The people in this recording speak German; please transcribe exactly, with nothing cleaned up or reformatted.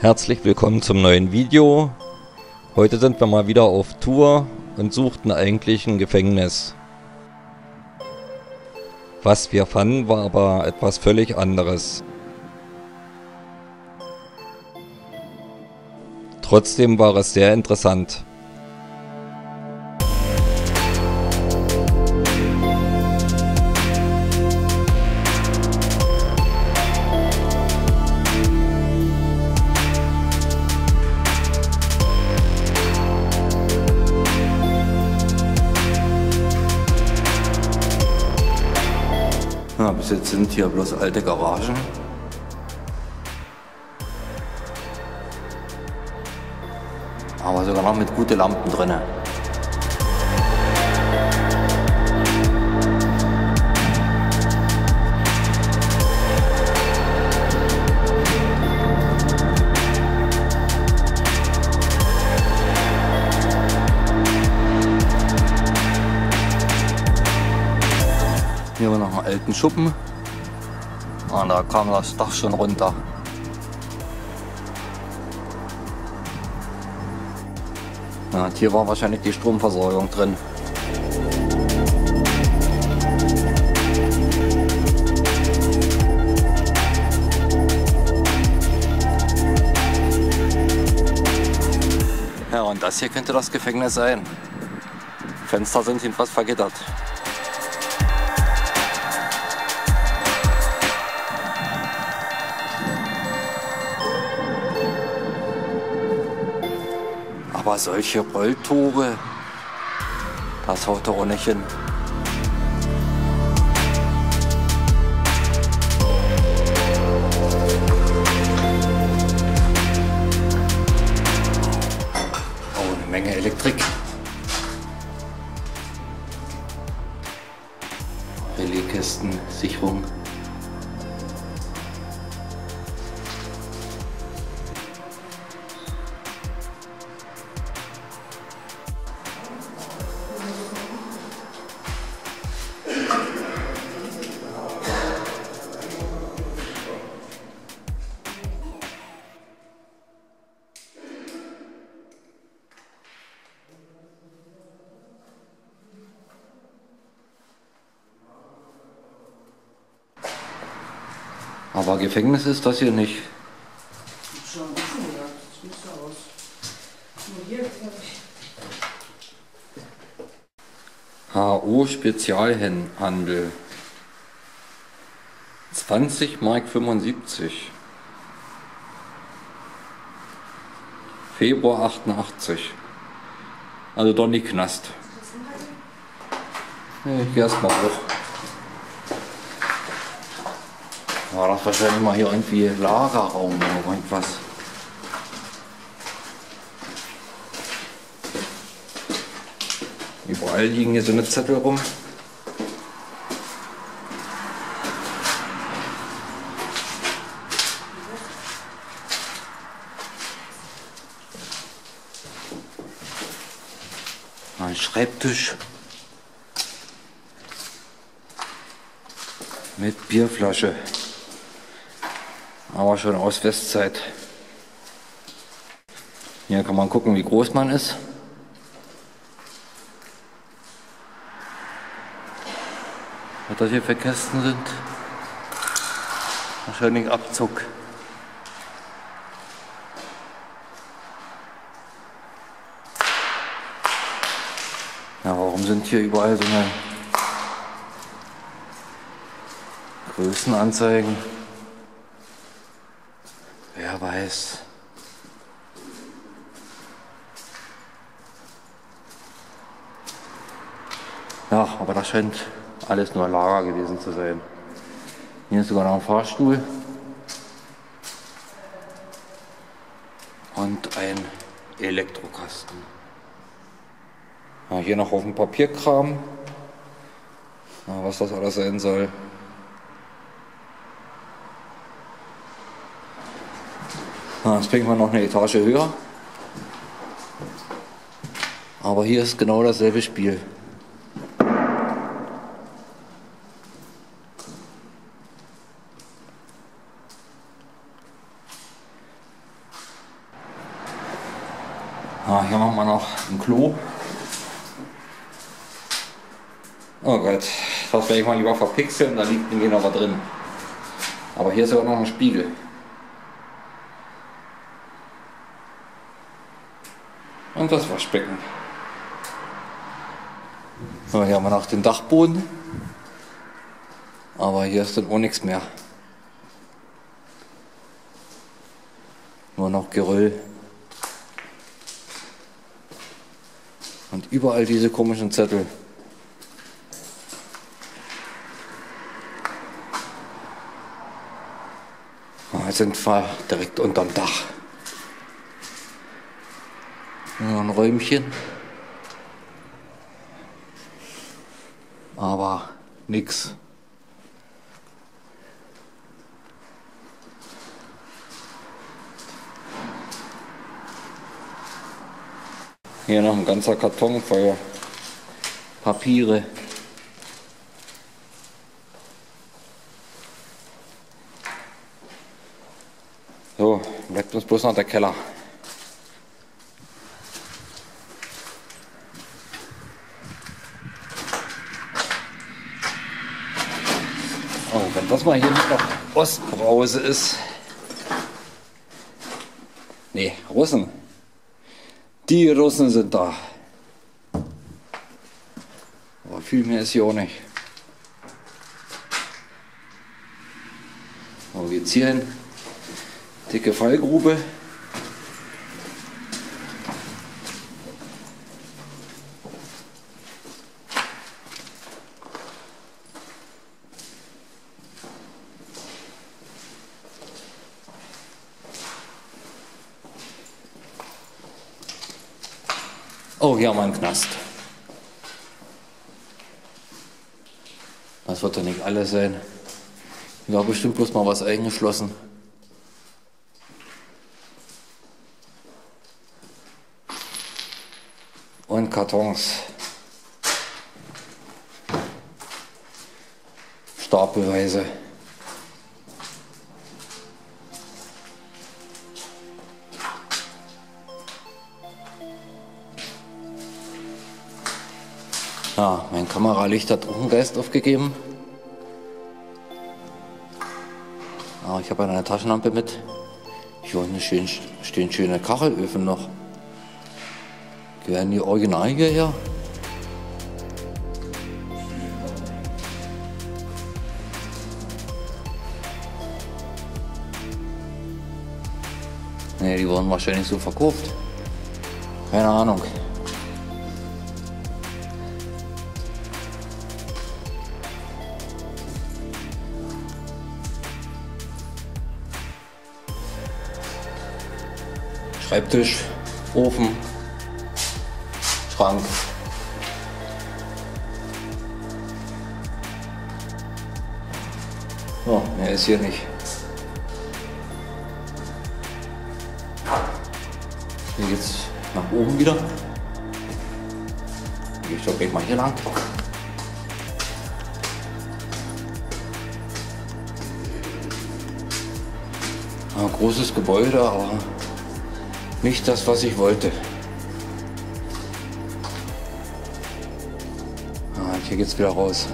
Herzlich willkommen zum neuen Video. Heute sind wir mal wieder auf Tour und suchten eigentlich ein Gefängnis. Was wir fanden, war aber etwas völlig anderes. Trotzdem war es sehr interessant. Ja, bis jetzt sind hier bloß alte Garagen. Aber sogar noch mit guten Lampen drin. Hier haben wir noch einen alten Schuppen und da kam das Dach schon runter. Ja, und hier war wahrscheinlich die Stromversorgung drin. Ja, und das hier könnte das Gefängnis sein. Fenster sind jedenfalls vergittert. Aber solche Rolltore, das haut doch nicht hin. Oh, eine Menge Elektrik. Relaiskisten, Sicherung. Aber Gefängnis ist das hier nicht. Schon ein bisschen, ja. Das sieht so aus. Nur hier, glaube ich. H O. Spezialhandel. zwanzig Mark fünfundsiebzig. Februar achtundachtzig. Also doch nicht Knast. Ich geh erstmal hoch. War das wahrscheinlich mal hier irgendwie Lagerraum oder irgendwas. Überall liegen hier so eine Zettel rum. Ein Schreibtisch. Mit Bierflasche. Aber schon aus Westzeit. Hier kann man gucken, wie groß man ist. Was das hier für Kästen sind. Wahrscheinlich Abzug. Ja, warum sind hier überall so eine Größenanzeigen? Wer weiß. Ja, aber das scheint alles nur Lager gewesen zu sein. Hier ist sogar noch ein Fahrstuhl. Und ein Elektrokasten. Ja, hier noch auf dem Papierkram. Ja, was das alles sein soll. Jetzt bringen wir noch eine Etage höher. Aber hier ist genau dasselbe Spiel. wir noch ein Klo. Oh Gott, das werde ich mal lieber verpixeln, da liegt irgendwie noch was drin. Aber hier ist auch noch ein Spiegel. Und das Waschbecken. So, hier haben wir noch den Dachboden. Aber hier ist dann auch nichts mehr. Nur noch Geröll. Und überall diese komischen Zettel. Jetzt sind wir direkt unterm Dach. Nur ein Räumchen. Aber nix. Hier noch ein ganzer Karton voller Papiere. So, bleibt uns bloß noch der Keller. Oh, wenn das mal hier nicht noch Ostbrause ist. Nee, Russen. Die Russen sind da. Aber viel mehr ist hier auch nicht. Wo geht's hier hin? Dicke Fallgrube. Oh, hier haben wir einen Knast. Das wird doch nicht alles sein. Hier war bestimmt bloß mal was eingeschlossen. Und Kartons. Stapelweise. Ja, mein Kameralicht hat auch einen Geist aufgegeben. Aber ich habe eine Taschenlampe mit. Hier unten stehen, stehen schöne Kachelöfen noch. Gehören die original hierher? Ne, die wurden wahrscheinlich so verkauft. Keine Ahnung. Schreibtisch, Ofen, Schrank. Oh, mehr ist hier nicht. Hier geht's nach oben wieder. Ich glaube, ich mal hier lang. Ein großes Gebäude, aber nicht das, was ich wollte. Ah, hier geht's wieder raus.